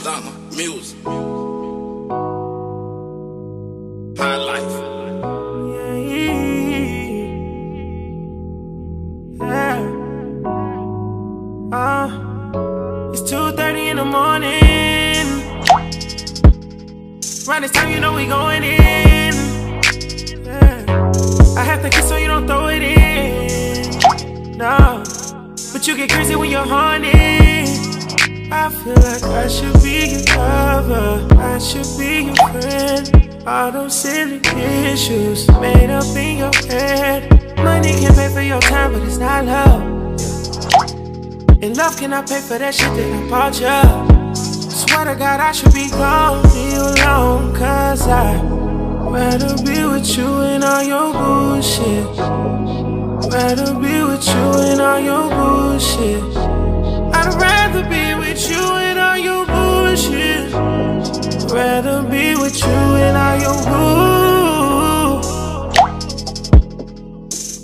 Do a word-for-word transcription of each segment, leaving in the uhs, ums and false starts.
Stunner music. High life. Yeah. Uh, it's two thirty in the morning. Round this time, you know we going in. Yeah. I have to kiss so you don't throw it in. No. But you get crazy when you're horny. I feel like I should be your lover, I should be your friend. All those silly issues made up in your head. Money can pay for your time, but it's not love. And love cannot pay for that shit that I bought you. Swear to God I should be gone, leave you alone, cause I'd rather be with you and all your bullshit. Rather be with you and all your bullshit. I'd rather be with you and all your bullshit. Rather be with you and all your bull.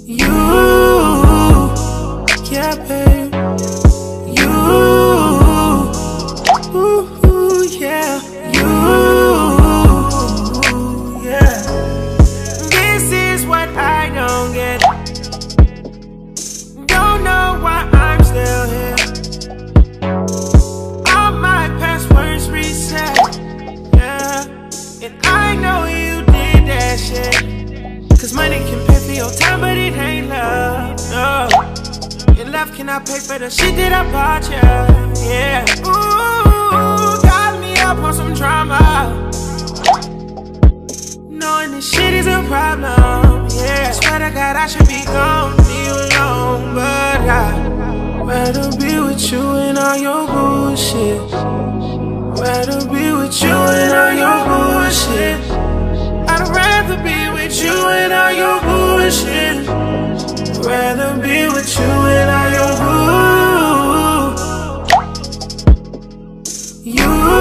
You, yeah, babe. You, ooh, yeah. You, yeah. This is what I don't get. Don't know why I'm still here. I know you did that shit. Cause money can pay for your time, but it ain't love, no. And love cannot pay for the shit that I bought you, yeah. Ooh, got me up on some drama, knowing this shit is a problem, yeah. Swear to God I should be gone, leave you alone, but I'd rather be with you and all your bullshit. Rather be with you and all your bullshit. I'd rather be with you and all your bullshit. Rather be with you and all your bull. You,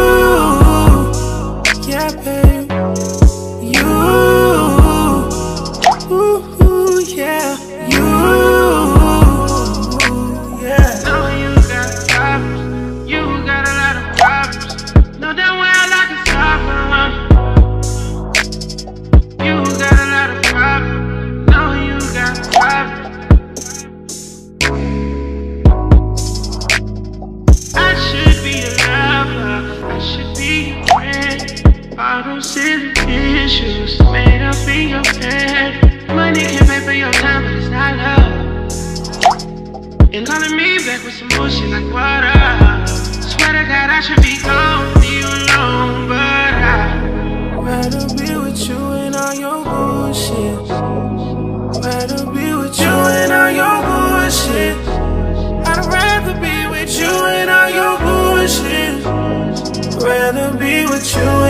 yeah, babe. You, ooh, yeah. You, yeah. No, you got problems. You got a lot of problems. Damn well I can stop them. You got a lot of problems. No, you got problems. I should be your lover, I should be your friend. All those silly issues made up in your head. Money can pay for your time, but it's not love. And calling me back with some bullshit like water. Swear to God I should be gone, leave you alone, but I'd rather be with you and all your bullshit. Rather be with you and all your bullshit. I'd rather be with you and all your bullshit. Rather be with you.